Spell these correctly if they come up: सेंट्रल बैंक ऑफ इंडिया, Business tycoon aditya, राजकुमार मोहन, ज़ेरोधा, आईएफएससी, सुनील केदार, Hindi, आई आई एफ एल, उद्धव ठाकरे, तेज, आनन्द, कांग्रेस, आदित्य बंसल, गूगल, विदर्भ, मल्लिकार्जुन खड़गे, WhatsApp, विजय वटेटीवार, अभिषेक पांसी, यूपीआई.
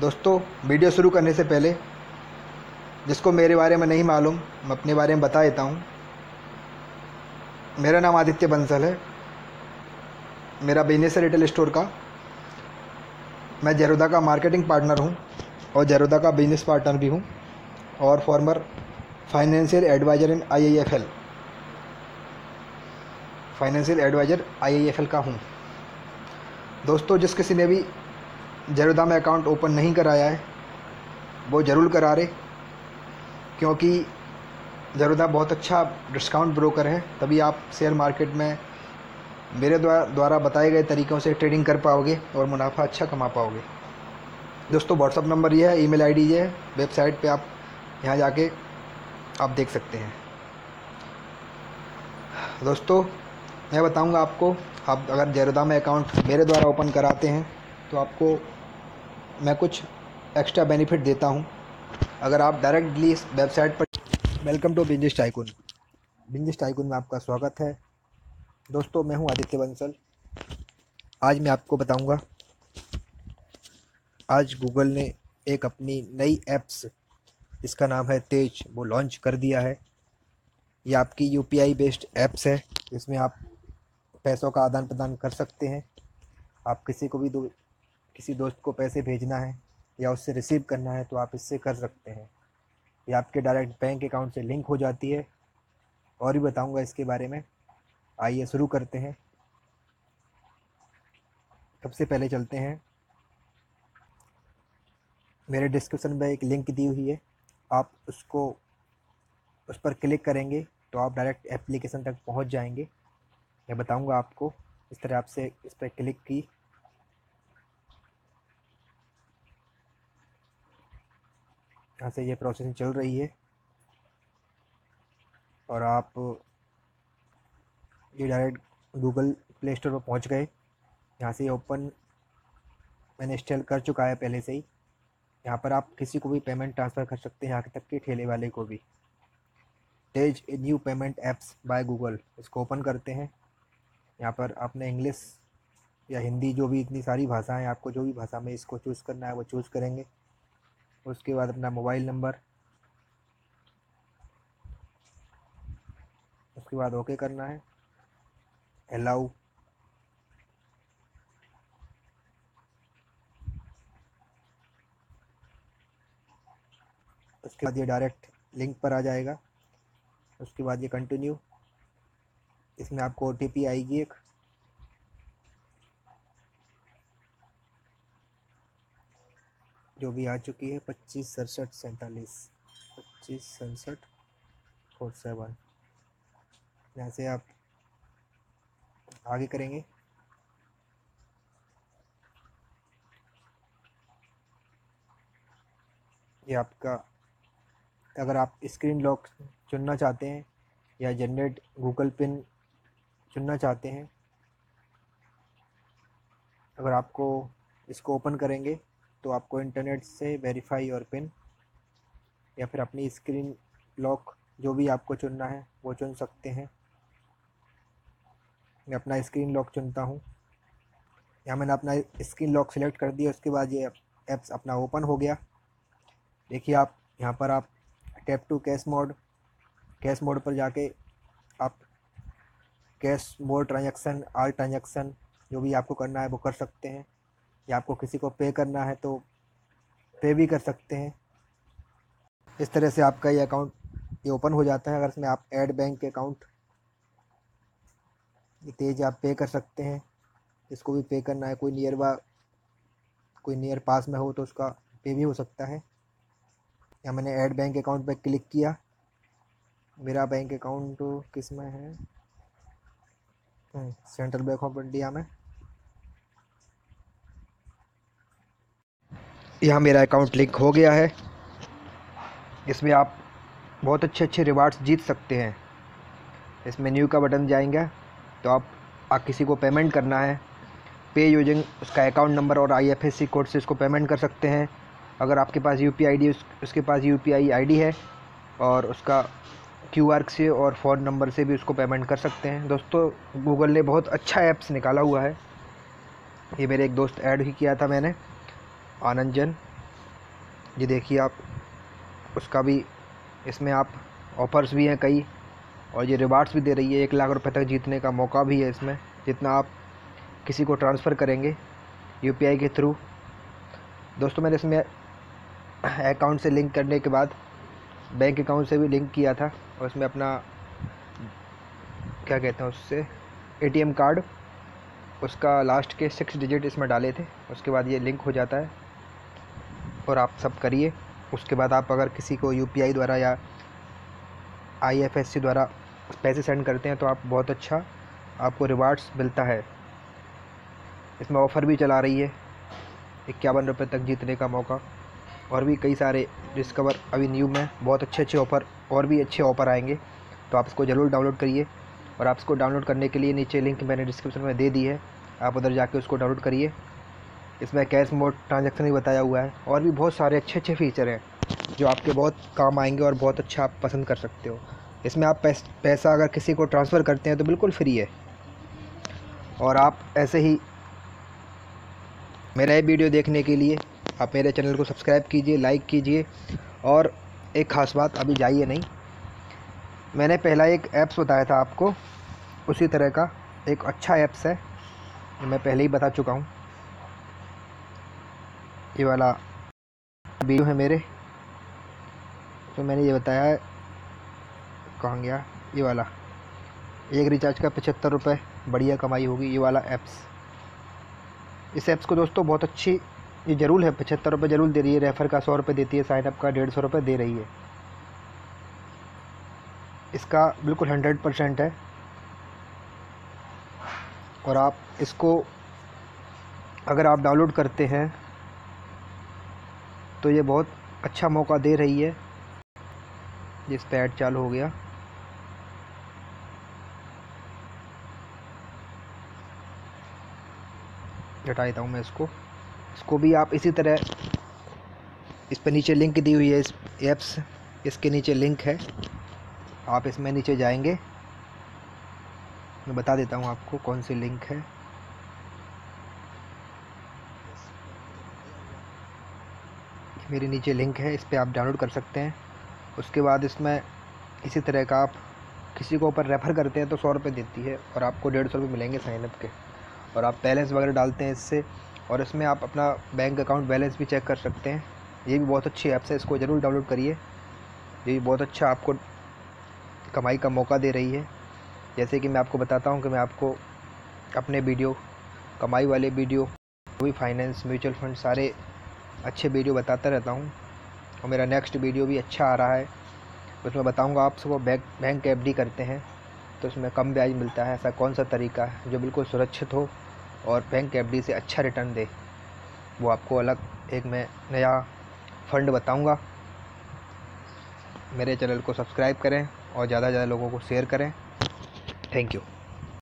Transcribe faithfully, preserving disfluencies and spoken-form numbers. दोस्तों वीडियो शुरू करने से पहले जिसको मेरे बारे में नहीं मालूम मैं अपने बारे में बता देता हूँ। मेरा नाम आदित्य बंसल है, मेरा बिजनेस है रिटेल स्टोर का। मैं ज़ेरोधा का मार्केटिंग पार्टनर हूँ और ज़ेरोधा का बिजनेस पार्टनर भी हूँ और former financial adviser in आई आई एफ एल financial adviser आई आई एफ एल का हूँ। दोस्तों जिस किसी ने भी ज़ेरोधा में अकाउंट ओपन नहीं कराया है वो ज़रूर करा रहे, क्योंकि ज़ेरोधा बहुत अच्छा डिस्काउंट ब्रोकर है, तभी आप शेयर मार्केट में मेरे द्वारा द्वारा बताए गए तरीक़ों से ट्रेडिंग कर पाओगे और मुनाफा अच्छा कमा पाओगे। दोस्तों व्हाट्सअप नंबर ये है, ईमेल आईडी ये है, वेबसाइट पे आप यहाँ जाके आप देख सकते हैं। दोस्तों मैं बताऊँगा आपको, आप अगर ज़ेरोधा में अकाउंट मेरे द्वारा ओपन कराते हैं तो आपको मैं कुछ एक्स्ट्रा बेनिफिट देता हूँ। अगर आप डायरेक्टली इस वेबसाइट पर welcome to business tycoon business tycoon में आपका स्वागत है। दोस्तों मैं हूं आदित्य बंसल। आज मैं आपको बताऊंगा, आज गूगल ने एक अपनी नई एप्स जिसका नाम है तेज वो लॉन्च कर दिया है। ये आपकी U P I based apps है, इसमें आप पैसों का आदान प्रदान कर सकते हैं। आप किसी को भी दो किसी दोस्त को पैसे भेजना है या उससे रिसीव करना है तो आप इससे कर सकते हैं। ये आपके डायरेक्ट बैंक अकाउंट से लिंक हो जाती है। और भी बताऊंगा इसके बारे में, आइए शुरू करते हैं। सबसे पहले चलते हैं, मेरे डिस्क्रिप्शन में एक लिंक दी हुई है, आप उसको उस पर क्लिक करेंगे तो आप डायरेक्ट एप्लीकेशन तक पहुंच जाएंगे। मैं बताऊंगा आपको इस तरह आपसे इस पर क्लिक की, यहाँ से ये प्रोसेसिंग चल रही है और आप ये डायरेक्ट गूगल प्ले स्टोर पर पहुँच गए। यहाँ से ओपन मैंने इंस्टॉल कर चुका है पहले से ही। यहाँ पर आप किसी को भी पेमेंट ट्रांसफ़र कर सकते हैं, यहाँ तक के ठेले वाले को भी। तेज new payment apps by गूगल, इसको ओपन करते हैं। यहाँ पर आपने इंग्लिश या हिंदी, जो भी इतनी सारी भाषाएँ, आपको जो भी भाषा में इसको चूज़ करना है वो चूज़ करेंगे। उसके बाद अपना मोबाइल नंबर, उसके बाद ओके करना है, अलाउ। उसके बाद ये डायरेक्ट लिंक पर आ जाएगा। उसके बाद ये कंटिन्यू, इसमें आपको ओ टी पी आएगी एक, जो भी आ चुकी है पच्चीस सड़सठ सैंतालीस पच्चीस सड़सठ फोर सेवन। यहाँ से आप आगे करेंगे। ये आपका, अगर आप स्क्रीन लॉक चुनना चाहते हैं या जनरेट गूगल पिन चुनना चाहते हैं, अगर आपको इसको ओपन करेंगे तो आपको इंटरनेट से वेरीफाई और पिन, या फिर अपनी स्क्रीन लॉक जो भी आपको चुनना है वो चुन सकते हैं। मैं अपना स्क्रीन लॉक चुनता हूँ। यहाँ मैंने अपना स्क्रीन लॉक सिलेक्ट कर दिया। उसके बाद ये ऐप्स अपना ओपन हो गया। देखिए आप यहाँ पर आप tap to cash mode cash mode पर जाके आप cash mode transaction, all transaction जो भी आपको करना है वो कर सकते हैं। या आपको किसी को पे करना है तो पे भी कर सकते हैं। इस तरह से आपका ये अकाउंट ये ओपन हो जाता है। अगर इसमें आप ऐड बैंक अकाउंट तेज आप पे कर सकते हैं, इसको भी पे करना है, कोई नियर बा कोई नियर पास में हो तो उसका पे भी हो सकता है। या मैंने ऐड बैंक अकाउंट पर क्लिक किया। मेरा बैंक अकाउंट किस में है, सेंट्रल बैंक ऑफ इंडिया में। यहाँ मेरा अकाउंट लिंक हो गया है। इसमें आप बहुत अच्छे अच्छे रिवार्ड्स जीत सकते हैं। इसमें न्यू का बटन जाएंगे तो आप, आप किसी को पेमेंट करना है, पे यूजिंग उसका अकाउंट नंबर और I F S C code से उसको पेमेंट कर सकते हैं। अगर आपके पास यू पी आई डी उस, उसके पास यू पी आई आईडी है और उसका क्यू आर से और फ़ोन नंबर से भी उसको पेमेंट कर सकते हैं। दोस्तों गूगल ने बहुत अच्छा ऐप्स निकाला हुआ है। ये मेरे एक दोस्त ऐड ही किया था मैंने, आनन्द जन, ये देखिए आप उसका भी, इसमें आप ऑफर्स भी हैं कई, और ये रिवार्ड्स भी दे रही है। एक लाख रुपए तक जीतने का मौका भी है इसमें, जितना आप किसी को ट्रांसफ़र करेंगे यूपीआई के थ्रू। दोस्तों मैंने इसमें अकाउंट से लिंक करने के बाद बैंक अकाउंट से भी लिंक किया था, और इसमें अपना क्या कहते हैं उससे एटीएम कार्ड, उसका लास्ट के सिक्स डिजिट इसमें डाले थे। उसके बाद ये लिंक हो जाता है और आप सब करिए। उसके बाद आप अगर किसी को यूपीआई द्वारा या आईएफएससी द्वारा पैसे सेंड करते हैं तो आप बहुत अच्छा आपको रिवार्ड्स मिलता है। इसमें ऑफ़र भी चला रही है, इक्यावन रुपये तक जीतने का मौका, और भी कई सारे डिस्कवर अभी न्यू में बहुत अच्छे अच्छे ऑफ़र और भी अच्छे ऑफ़र आएंगे, तो आप इसको ज़रूर डाउनलोड करिए। और आप इसको डाउनलोड करने के लिए नीचे लिंक मैंने डिस्क्रिप्शन में दे दी है, आप उधर जाके उसको डाउनलोड करिए। इसमें कैश मोड ट्रांजैक्शन भी बताया हुआ है, और भी बहुत सारे अच्छे अच्छे फीचर हैं जो आपके बहुत काम आएंगे और बहुत अच्छा आप पसंद कर सकते हो। इसमें आप पैस, पैसा अगर किसी को ट्रांसफ़र करते हैं तो बिल्कुल फ्री है। और आप ऐसे ही मेरा ये वीडियो देखने के लिए आप मेरे चैनल को सब्सक्राइब कीजिए, लाइक कीजिए। और एक ख़ास बात, अभी जाइए नहीं, मैंने पहला एक ऐप्स बताया था आपको, उसी तरह का एक अच्छा ऐप्स है, मैं पहले ही बता चुका हूँ। ये वाला वीडियो है मेरे, तो मैंने ये बताया है, कहाँ गया ये वाला, एक रिचार्ज का पचहत्तर रुपये बढ़िया कमाई होगी, ये वाला ऐप्स। इस ऐप्स को दोस्तों बहुत अच्छी ये ज़रूर है, पचहत्तर रुपये ज़रूर दे रही है, रेफ़र का सौ रुपये देती है, साइनअप का डेढ़ सौ रुपये दे रही है। इसका बिल्कुल हंड्रेड परसेंट है, और आप इसको अगर आप डाउनलोड करते हैं तो ये बहुत अच्छा मौका दे रही है। जिस पर ऐड चालू हो गया, हटा देता हूँ मैं इसको। इसको भी आप इसी तरह, इस पर नीचे लिंक दी हुई है, इस ऐप्स इसके नीचे लिंक है, आप इसमें नीचे जाएंगे, मैं बता देता हूँ आपको कौन सी लिंक है। मेरे नीचे लिंक है, इस पर आप डाउनलोड कर सकते हैं। उसके बाद इसमें इसी तरह का आप किसी को ऊपर रेफ़र करते हैं तो सौ रुपये देती है, और आपको डेढ़ सौ रुपये मिलेंगे साइनअप के, और आप बैलेंस वगैरह डालते हैं इससे। और इसमें आप अपना बैंक अकाउंट बैलेंस भी चेक कर सकते हैं। ये भी बहुत अच्छी ऐप्स है, इसको ज़रूर डाउनलोड करिए। ये भी बहुत अच्छा आपको कमाई का मौका दे रही है। जैसे कि मैं आपको बताता हूँ कि मैं आपको अपने वीडियो, कमाई वाले वीडियो, कोई फाइनेंस, म्यूचुअल फंड, सारे अच्छे वीडियो बताता रहता हूँ। और मेरा नेक्स्ट वीडियो भी अच्छा आ रहा है, उसमें बताऊँगा आप सबको बैंक बैंक एफडी करते हैं तो उसमें कम ब्याज मिलता है, ऐसा कौन सा तरीका है जो बिल्कुल सुरक्षित हो और बैंक एफडी से अच्छा रिटर्न दे, वो आपको अलग एक मैं नया फंड बताऊँगा। मेरे चैनल को सब्सक्राइब करें और ज़्यादा से ज़्यादा लोगों को शेयर करें। Thank you.